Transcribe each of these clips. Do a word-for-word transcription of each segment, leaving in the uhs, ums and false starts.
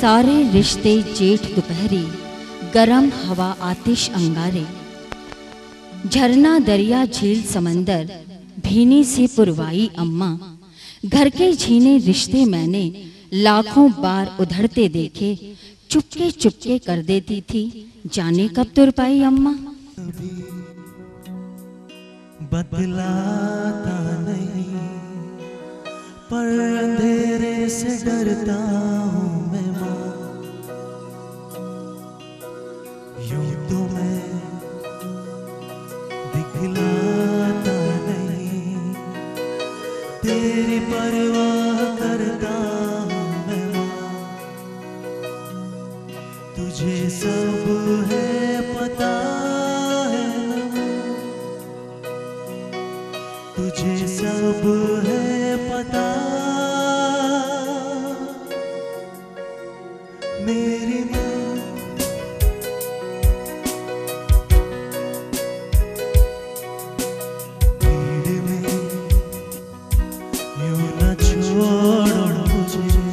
सारे रिश्ते जेठ दोपहरी, गरम हवा आतिश अंगारे। झरना दरिया झील समंदर, भीनी से पुरवाई अम्मा। घर के झीने रिश्ते मैंने लाखों बार उधड़ते देखे, चुपके चुपके कर देती थी जाने कब तुर पाई अम्मा। बदलाता नहीं पर अंधेरे से डरता हूँ मैं माँ। यूं तो मैं दिखलाता नहीं, तेरी परवाह करता हूँ मैं माँ। तुझे सब है पता है ना, तुझे सब है पता। मेरी माँ भीड़ में यूं न छोड़ो मुझे,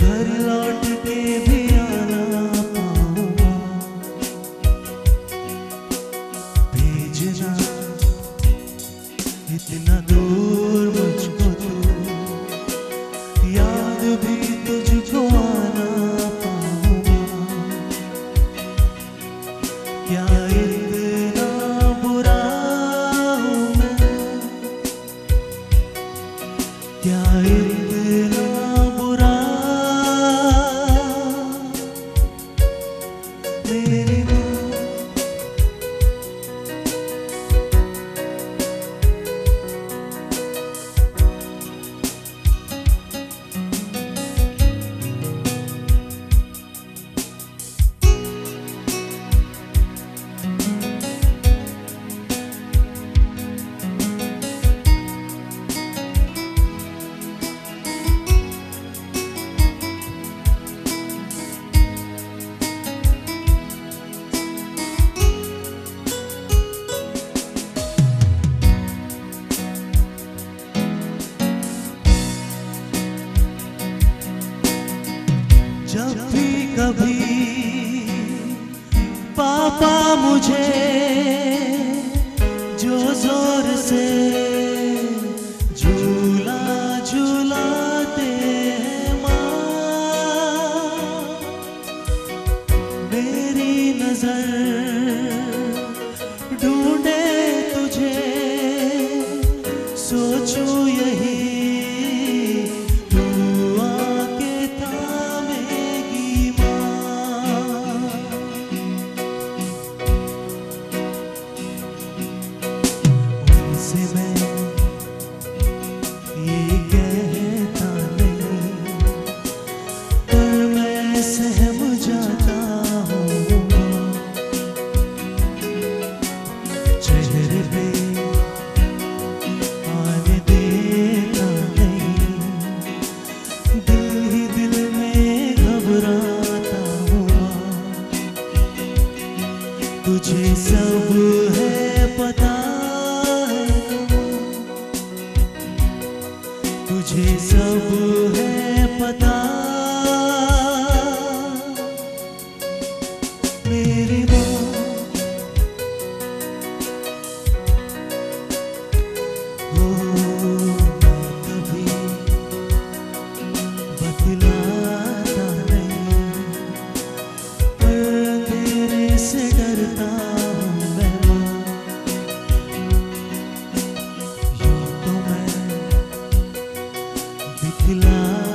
घर लौट के भी आना पाऊंगा। भेजना इतना दूर मुझको तू, याद भी तुझको आना पाऊंगा। क्या इतना बुरा हूँ मैं, क्या इतना बुरा। मेरी माँ जब भी कभी पापा मुझे जो जोर से झूला झूलाते हैं माँ, मेरी नजर ढूंढे तुझे, सोचूं यही तुझे सब है पता है ना, तुझे सब है पता। मेरी माँ हो कभी बतलाता नहीं, पर तेरे से डरता हूँ मैं माँ। यूं तो मैं दिखला